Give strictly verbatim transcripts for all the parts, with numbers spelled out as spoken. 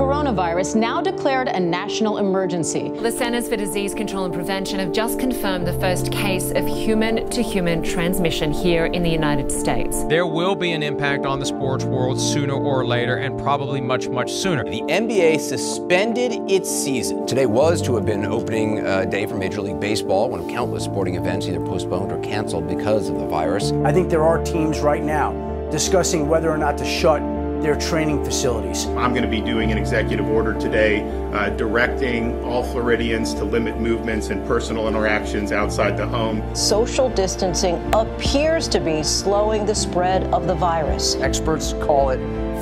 coronavirus, now declared a national emergency. The Centers for Disease Control and Prevention have just confirmed the first case of human-to-human transmission here in the United States. There will be an impact on the sports world sooner or later, and probably much, much sooner. The N B A suspended its season. Today was to have been opening uh, day for Major League Baseball, when countless sporting events either postponed or canceled because of the virus. I think there are teams right now discussing whether or not to shut their training facilities. I'm going to be doing an executive order today uh, directing all Floridians to limit movements and personal interactions outside the home. Social distancing appears to be slowing the spread of the virus. Experts call it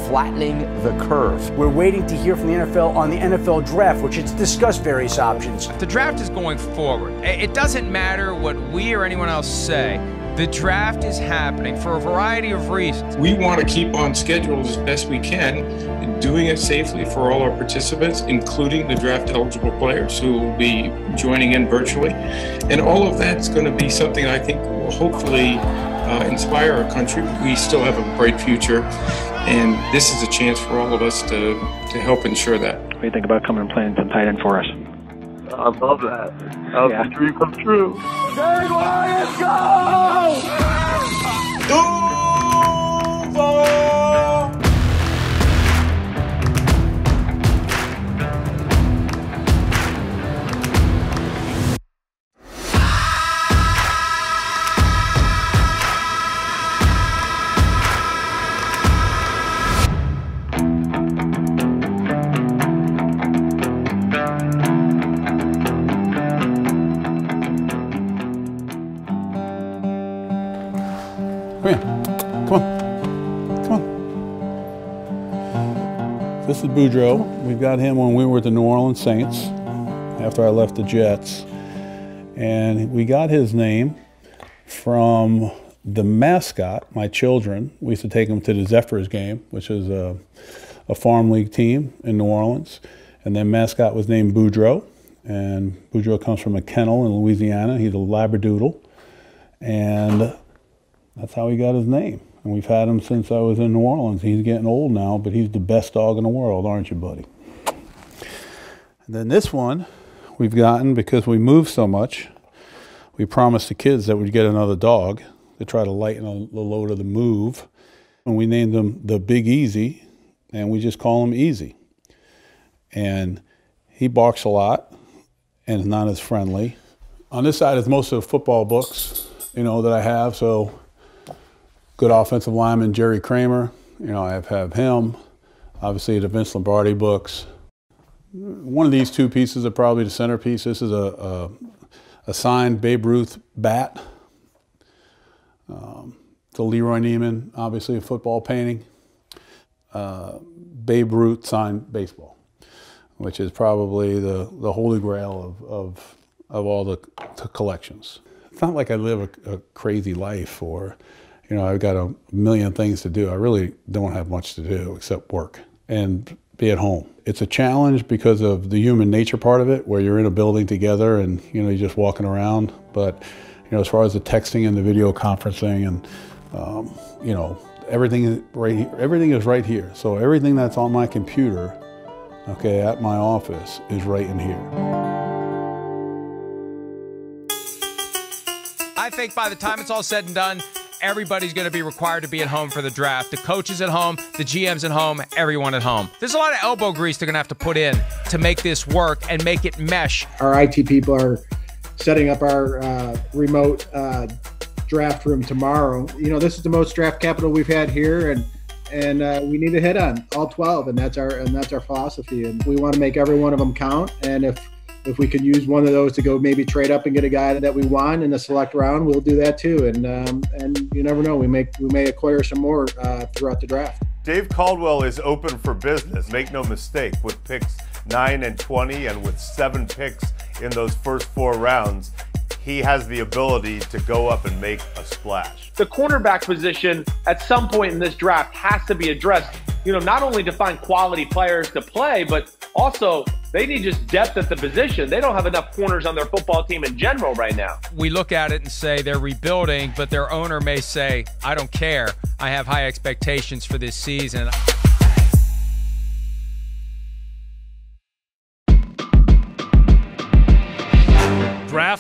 flattening the curve. We're waiting to hear from the N F L on the N F L draft, which it's discussed various options. The draft is going forward. It doesn't matter what we or anyone else say. The draft is happening for a variety of reasons. We want to keep on schedule as best we can, doing it safely for all our participants, including the draft eligible players who will be joining in virtually. And all of that's going to be something I think will hopefully uh, inspire our country. We still have a bright future, and this is a chance for all of us to, to help ensure that. What do you think about coming and playing some tight end for us? I love that. That was yeah. a dream come true. Big Lions go! This is Boudreaux. We got him when we were at the New Orleans Saints after I left the Jets. And we got his name from the mascot, my children. We used to take him to the Zephyrs game, which is a, a farm league team in New Orleans. And their mascot was named Boudreaux. And Boudreaux comes from a kennel in Louisiana. He's a labradoodle. And that's how he got his name. And we've had him since I was in New Orleans. He's getting old now, but he's the best dog in the world, aren't you, buddy? And then this one we've gotten because we moved so much. We promised the kids that we'd get another dog to try to lighten the load of the move. And we named him the Big Easy, and we just call him Easy. And he barks a lot and is not as friendly. On this side is most of the football books, you know, that I have, so... Good offensive lineman, Jerry Kramer. You know, I have, have him. Obviously, the Vince Lombardi books. One of these two pieces are probably the centerpiece. This is a, a, a signed Babe Ruth bat. Um, the Leroy Neiman, obviously, a football painting. Uh, Babe Ruth signed baseball, which is probably the, the holy grail of, of, of all the, the collections. It's not like I live a, a crazy life or... You know, I've got a million things to do. I really don't have much to do except work and be at home. It's a challenge because of the human nature part of it, where you're in a building together and, you know, you're just walking around. But, you know, as far as the texting and the video conferencing and, um, you know, everything is right here. Everything is right here. So everything that's on my computer, okay, at my office is right in here. I think by the time it's all said and done, everybody's going to be required to be at home for the draft. The coaches at home, the G Ms at home, everyone at home. There's a lot of elbow grease they're going to have to put in to make this work and make it mesh. Our I T people are setting up our uh, remote uh, draft room tomorrow. You know, this is the most draft capital we've had here, and and uh, we need to hit on all twelve, and that's our and that's our philosophy. And we want to make every one of them count. And if if we could use one of those to go maybe trade up and get a guy that we want in the select round, we'll do that too. And um, and you never know, we may, we may acquire some more uh, throughout the draft. Dave Caldwell is open for business, make no mistake, with picks nine and twenty, and with seven picks in those first four rounds, he has the ability to go up and make a splash. The cornerback position at some point in this draft has to be addressed, you know, not only to find quality players to play, but also, they need just depth at the position. They don't have enough corners on their football team in general right now. We look at it and say they're rebuilding, but their owner may say, I don't care. I have high expectations for this season.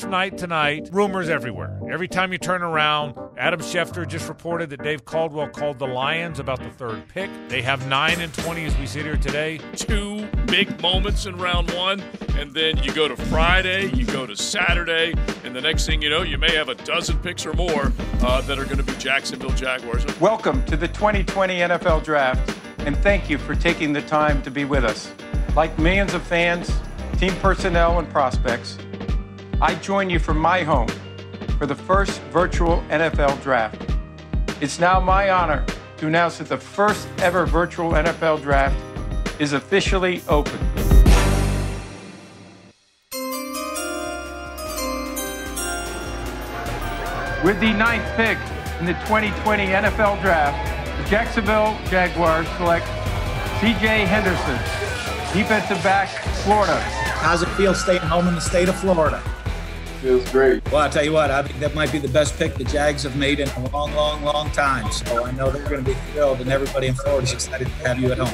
tough night tonight. Rumors everywhere. Every time you turn around, Adam Schefter just reported that Dave Caldwell called the Lions about the third pick. They have nine and twenty as we sit here today. Two big moments in round one, and then you go to Friday, you go to Saturday, and the next thing you know, you may have a dozen picks or more uh, that are going to be Jacksonville Jaguars. Welcome to the twenty twenty N F L Draft, and thank you for taking the time to be with us. Like millions of fans, team personnel, and prospects, I join you from my home for the first virtual N F L Draft. It's now my honor to announce that the first ever virtual N F L Draft is officially open. With the ninth pick in the twenty twenty N F L Draft, the Jacksonville Jaguars select C J Henderson, defensive back, Florida. How's it feel staying home in the state of Florida? Feels great. Well, I'll tell you what, I think that might be the best pick the Jags have made in a long, long, long time. So I know they're going to be thrilled, and everybody in Florida is excited to have you at home.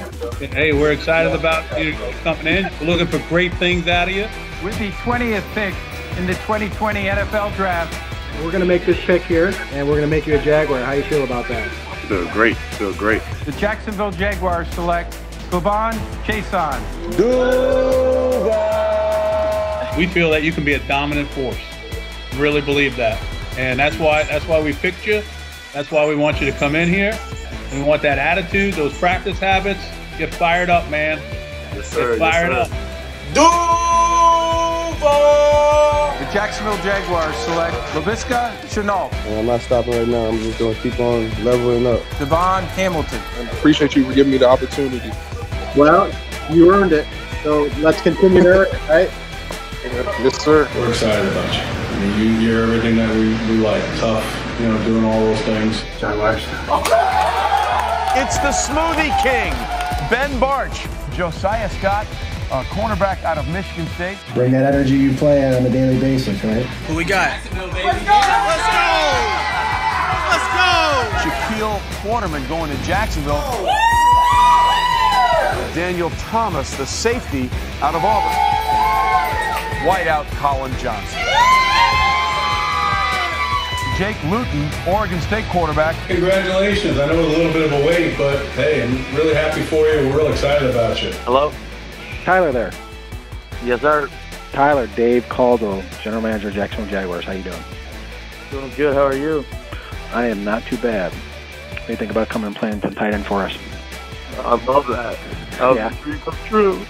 Hey, we're excited about you coming in. We're looking for great things out of you. With the twentieth pick in the twenty twenty N F L Draft. We're going to make this pick here, and we're going to make you a Jaguar. How you feel about that? Feel great. Feel great. The Jacksonville Jaguars select K'Lavon Chaisson. Duval! We feel that you can be a dominant force. Really believe that. And that's why that's why we picked you. That's why we want you to come in here. We want that attitude, those practice habits. Get fired up, man. Yes, sir. Get fired yes, sir. up. Duval! The Jacksonville Jaguars select Laviska Shenault. Well, I'm not stopping right now. I'm just going to keep on leveling up. DaVon Hamilton. I appreciate you for giving me the opportunity. Well, you earned it. So let's continue to earn it, right? Yes, sir. We're excited about you. I mean, you, you're everything that we, we like. Tough, you know, doing all those things. Jaguars. It's the Smoothie King, Ben Bartch. Josiah Scott, a cornerback out of Michigan State. Bring that energy you play on a daily basis, right? Who we got? Let's go! Let's go! Let's go! Shaquille Quarterman going to Jacksonville. Daniel Thomas, the safety out of Auburn. Whiteout Collin Johnson. Jake Luton, Oregon State quarterback. Congratulations. I know it was a little bit of a wait, but hey, I'm really happy for you. We're real excited about you. Hello? Tyler there. Yes, sir. Tyler, Dave Caldwell, general manager of Jacksonville Jaguars. How you doing? Doing good. How are you? I am not too bad. What do you think about coming and playing some tight end for us? I love that. That yeah. was the true.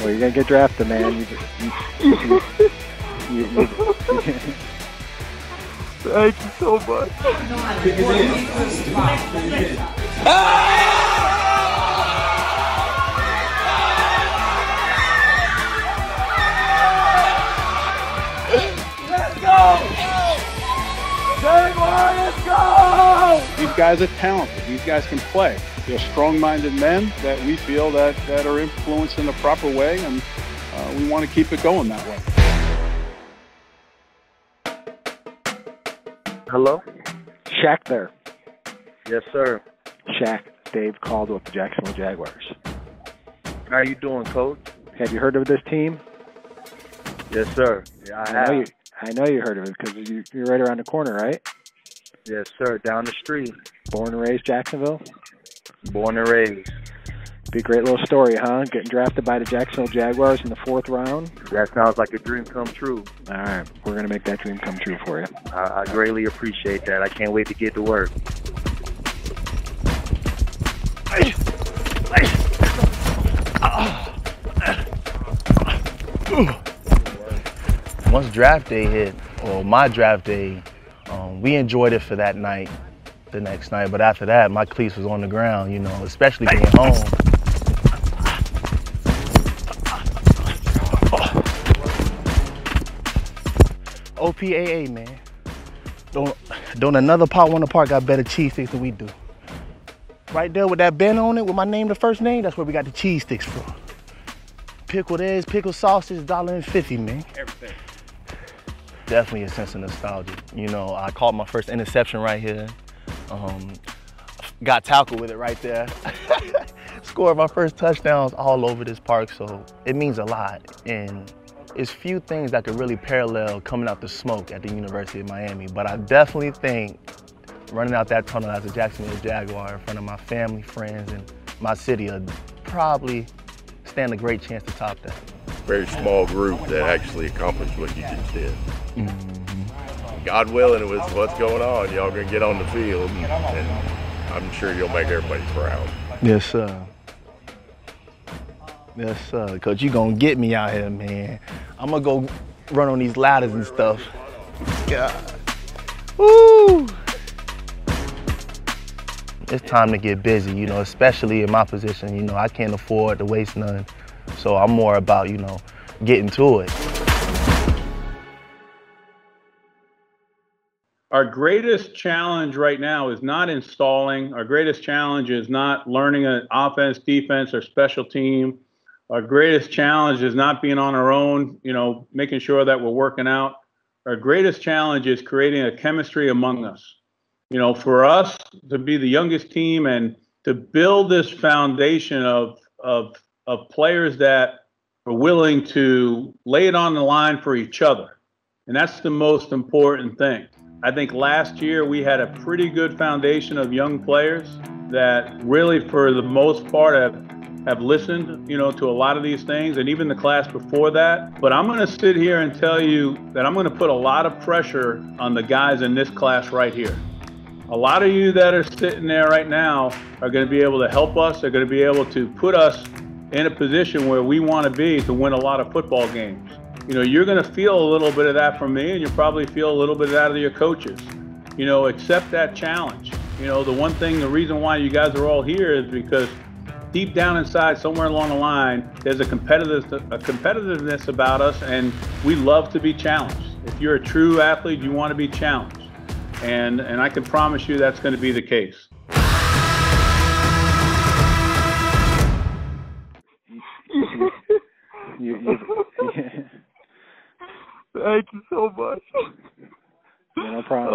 Well, you're gonna get drafted, man. You, you, you, you, you, you. Thank you so much. Let's go! Jaguar, let's go! These guys are talented. These guys can play. They're strong-minded men that we feel that, that are influenced in the proper way, and uh, we want to keep it going that way. Hello? Shaq there. Yes, sir. Shaq, Dave Caldwell with the Jacksonville Jaguars. How you doing, Coach? Have you heard of this team? Yes, sir. Yeah, I, I have. Know you, I know you heard of it because you, you're right around the corner, right? Yes, sir. Down the street. Born and raised Jacksonville? Born and raised. Be a great little story, huh? Getting drafted by the Jacksonville Jaguars in the fourth round. That sounds like a dream come true. All right. We're going to make that dream come true for you. I, I greatly appreciate that. I can't wait to get to work. Once draft day hit, or my draft day, um, we enjoyed it for that night. The next night, but after that, my cleats was on the ground, you know, especially being home. O P A A, man. Don't, don't another pot want to park got better cheese sticks than we do. Right there with that banner on it, with my name, the first name, that's where we got the cheese sticks from. Pickled eggs, pickled sausage, one fifty, man. Everything. Definitely a sense of nostalgia. You know, I caught my first interception right here. Um, got tackled with it right there. Scored my first touchdowns all over this park, so it means a lot. And It's few things that could really parallel coming out the smoke at the University of Miami, but I definitely think running out that tunnel as a Jacksonville Jaguar in front of my family, friends, and my city would probably stand a great chance to top that. Very small group that actually accomplished what you just did. Mm-hmm. God willing, it was what's going on. Y'all gonna get on the field, and, and I'm sure you'll make everybody proud. Yes, sir. Uh, Yes, sir, uh, cause you gonna get me out here, man. I'm gonna go run on these ladders and stuff. God. Woo! It's time to get busy, you know, especially in my position. You know, I can't afford to waste none. So I'm more about, you know, getting to it. Our greatest challenge right now is not installing. Our greatest challenge is not learning an offense, defense, or special team. Our greatest challenge is not being on our own, you know, making sure that we're working out. Our greatest challenge is creating a chemistry among us. You know, for us to be the youngest team and to build this foundation of, of, of players that are willing to lay it on the line for each other. And that's the most important thing. I think last year we had a pretty good foundation of young players that really, for the most part, have have listened, you know, to a lot of these things, and even the class before that. But I'm going to sit here and tell you that I'm going to put a lot of pressure on the guys in this class right here. A lot of you that are sitting there right now are going to be able to help us. They're going to be able to put us in a position where we want to be to win a lot of football games. You know, you're going to feel a little bit of that from me, and you'll probably feel a little bit of that of your coaches. You know, accept that challenge. You know, the one thing, the reason why you guys are all here is because deep down inside, somewhere along the line, there's a, competitive, a competitiveness about us, and we love to be challenged. If you're a true athlete, you want to be challenged. And, and I can promise you that's going to be the case. you, you, yeah. Thank you so much. Man, no problem.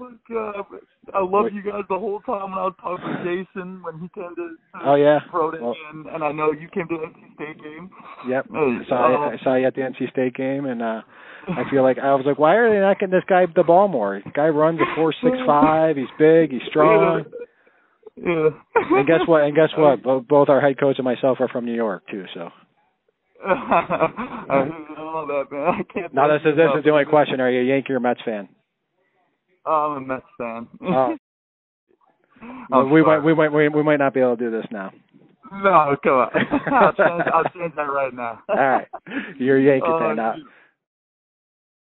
Oh, my God. I love you guys the whole time. When I was talking to Jason when he came to oh, yeah. Broden, well, and, and I know you came to the N C State game. Yep. Oh, I, saw, uh, I saw you at the N C State game, and uh, I feel like I was like, why are they not getting this guy the ball more? The guy runs a four six five. He's big. He's strong. Yeah. And guess what? And guess what? Both, both our head coach and myself are from New York, too, so. I know that, man. I can't. No, this is, this is the only question. Are you a Yankee or Mets fan? I'm a Mets fan. Oh. Well, we might, we might, we, we might not be able to do this now. No, come on. I'll change, I'll change that right now. All right, you're a Yankee fan uh, now.